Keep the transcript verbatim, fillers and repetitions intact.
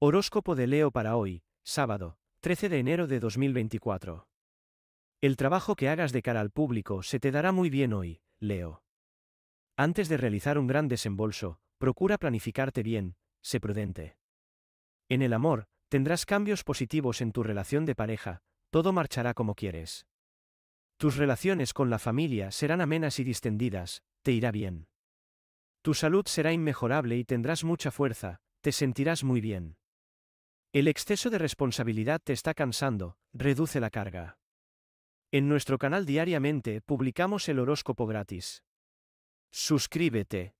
Horóscopo de Leo para hoy, sábado, trece de enero de dos mil veinticuatro. El trabajo que hagas de cara al público se te dará muy bien hoy, Leo. Antes de realizar un gran desembolso, procura planificarte bien, sé prudente. En el amor, tendrás cambios positivos en tu relación de pareja, todo marchará como quieres. Tus relaciones con la familia serán amenas y distendidas, te irá bien. Tu salud será inmejorable y tendrás mucha fuerza, te sentirás muy bien. El exceso de responsabilidad te está cansando, reduce la carga. En nuestro canal diariamente publicamos el horóscopo gratis. Suscríbete.